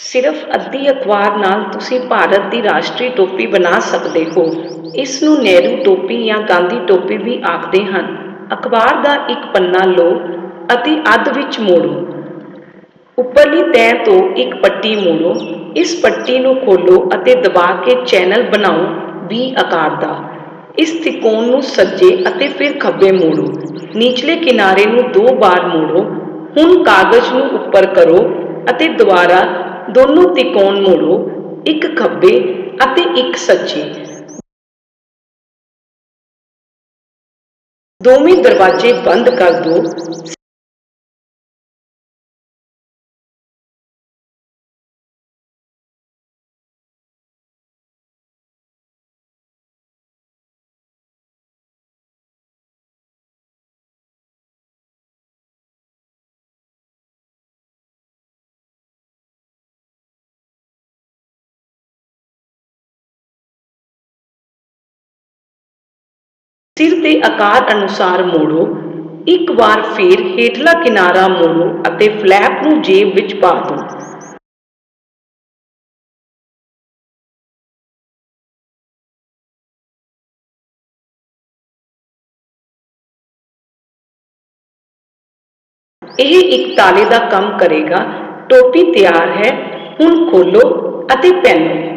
सिर्फ अद्धी अखबार नाल तुसी भारत की राष्ट्रीय टोपी बना सकते हो। इस नूं नेहरू टोपी या गांधी टोपी भी आखते हैं। अखबार का एक पन्ना लो अति अध विच मोड़ो, उपरली तय तो एक पट्टी मोड़ो, इस पट्टी को खोलो अते दबा के चैनल बनाओ बी आकार का। इस त्रिकोण को सज्जे अते फिर खब्बे मोड़ो, नीचले किनारे को दो बार मोड़ो। हुण कागज़ को उपर करो अते दोबारा दोनों त्रिकोण मोड़ो, एक खब्बे अते एक सज्जे। दोवें दरवाजे बंद कर दो। सिर के आकार अनुसार मोड़ो, एक बार फिर हेठला किनारा मोड़ो अते फ्लैप को जेब विच पा दो। यह एक ताले का काम करेगा। टोपी तैयार है, हुण खोलो अते पहनो।